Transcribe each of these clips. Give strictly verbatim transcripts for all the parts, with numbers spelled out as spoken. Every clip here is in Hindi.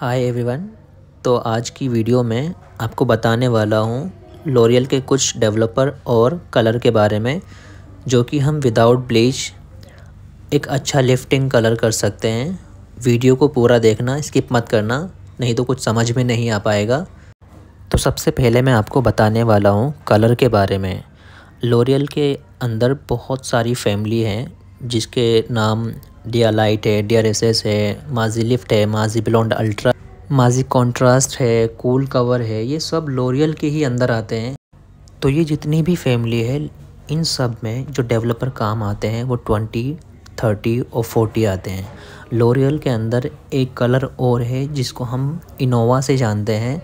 Hi everyone. तो आज की वीडियो में आपको बताने वाला हूँ लॉरियल के कुछ डेवलपर और कलर के बारे में जो कि हम विदाउट ब्लीच एक अच्छा लिफ्टिंग कलर कर सकते हैं। वीडियो को पूरा देखना, स्किप मत करना, नहीं तो कुछ समझ में नहीं आ पाएगा। तो सबसे पहले मैं आपको बताने वाला हूँ कलर के बारे में। लॉरियल के अंदर बहुत सारी फैमिली हैं जिसके नाम डिया लाइट है, डीआरएसएस है, माजिलिफ्ट है, माजिब्लोंड अल्ट्रा, माजिकॉन्ट्रास्ट है, कूल कवर है, ये सब लॉरियल के ही अंदर आते हैं। तो ये जितनी भी फैमिली है इन सब में जो डेवलपर काम आते हैं वो बीस, तीस और चालीस आते हैं। लॉरियल के अंदर एक कलर और है जिसको हम इनोवा से जानते हैं।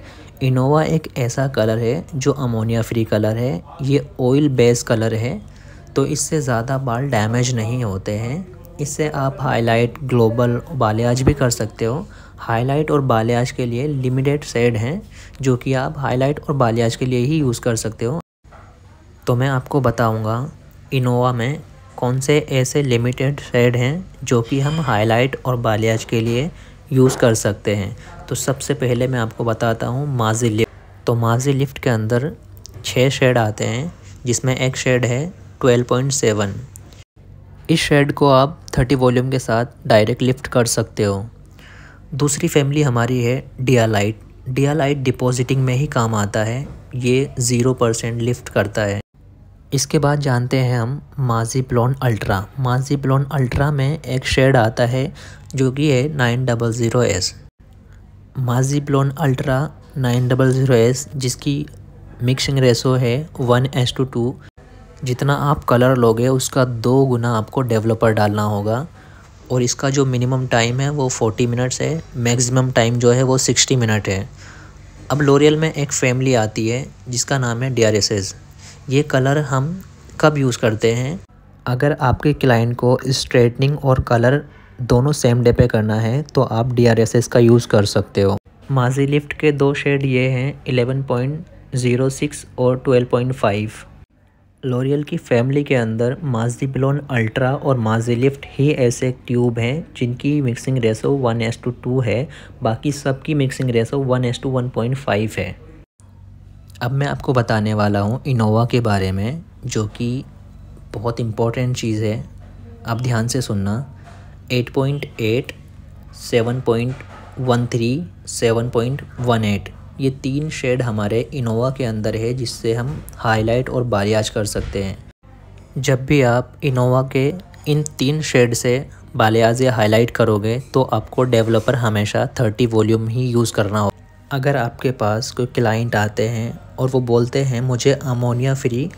इनोवा एक ऐसा कलर है जो अमोनिया फ्री कलर है, ये ऑयल बेस कलर है, तो इससे ज़्यादा बाल डैमेज नहीं होते हैं। इससे आप हाईलाइट, ग्लोबल, बालियाज भी कर सकते हो। हाईलाइट और बालियाज के लिए लिमिटेड शेड हैं जो कि आप हाईलाइट और बालियाज के लिए ही यूज़ कर सकते हो। तो मैं आपको बताऊंगा इनोवा में कौन से ऐसे लिमिटेड शेड हैं जो कि हम हाईलाइट और बालियाज के लिए यूज़ कर सकते हैं। तो सबसे पहले मैं आपको बताता हूँ माजिलिफ्ट। तो माजिलिफ्ट के अंदर छः शेड आते हैं जिसमें एक शेड है ट्वेल्व पॉइंट सेवन। इस शेड को आप तीस वॉल्यूम के साथ डायरेक्ट लिफ्ट कर सकते हो। दूसरी फैमिली हमारी है डिया लाइट। डिया लाइट डिपॉजिटिंग में ही काम आता है, ये ज़ीरो परसेंट लिफ्ट करता है। इसके बाद जानते हैं हम माजिब्लोंड अल्ट्रा। माजिब्लोंड अल्ट्रा में एक शेड आता है जो कि है nine double zero S. Majiblond ultra nine double zero S जिसकी मिक्सिंग रेशो है वन एस टू टू। जितना आप कलर लोगे उसका दो गुना आपको डेवलपर डालना होगा और इसका जो मिनिमम टाइम है वो चालीस मिनट्स है, मैक्सिमम टाइम जो है वो साठ मिनट है। अब लॉरियल में एक फैमिली आती है जिसका नाम है डीआरएसएस। ये कलर हम कब यूज़ करते हैं? अगर आपके क्लाइंट को स्ट्रेटनिंग और कलर दोनों सेम डे पे करना है तो आप डीआरएसएस का यूज़ कर सकते हो। माजिलिफ्ट के दो शेड ये हैं इलेवन पॉइंट ज़ीरो सिक्स और ट्वेल्व पॉइंट फाइव। लॉरियल की फैमिली के अंदर माजिब्लोंड अल्ट्रा और माजिलिफ्ट ही ऐसे ट्यूब हैं जिनकी mixing ratio one is to two है, बाकी सब की mixing ratio one is to one point five है। अब मैं आपको बताने वाला हूँ इनोवा के बारे में जो कि बहुत इम्पोर्टेंट चीज़ है, आप ध्यान से सुनना। Eight point eight, seven point one three, seven point one eight ये तीन शेड हमारे इनोवा के अंदर है जिससे हम हाईलाइट और बालियाज कर सकते हैं। जब भी आप इनोवा के इन तीन शेड से बालियाज या हाईलाइट करोगे तो आपको डेवलपर हमेशा तीस वॉल्यूम ही यूज़ करना होगा। अगर आपके पास कोई क्लाइंट आते हैं और वो बोलते हैं मुझे अमोनिया फ्री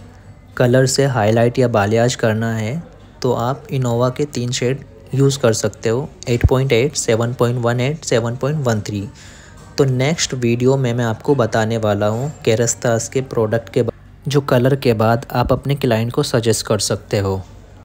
कलर से हाईलाइट या बालियाज करना है तो आप इनोवा के तीन शेड यूज़ कर सकते हो, eight point eight, seven point one eight, seven point one three. तो नेक्स्ट वीडियो में मैं आपको बताने वाला हूँ केरास्तास के प्रोडक्ट के जो कलर के बाद आप अपने क्लाइंट को सजेस्ट कर सकते हो।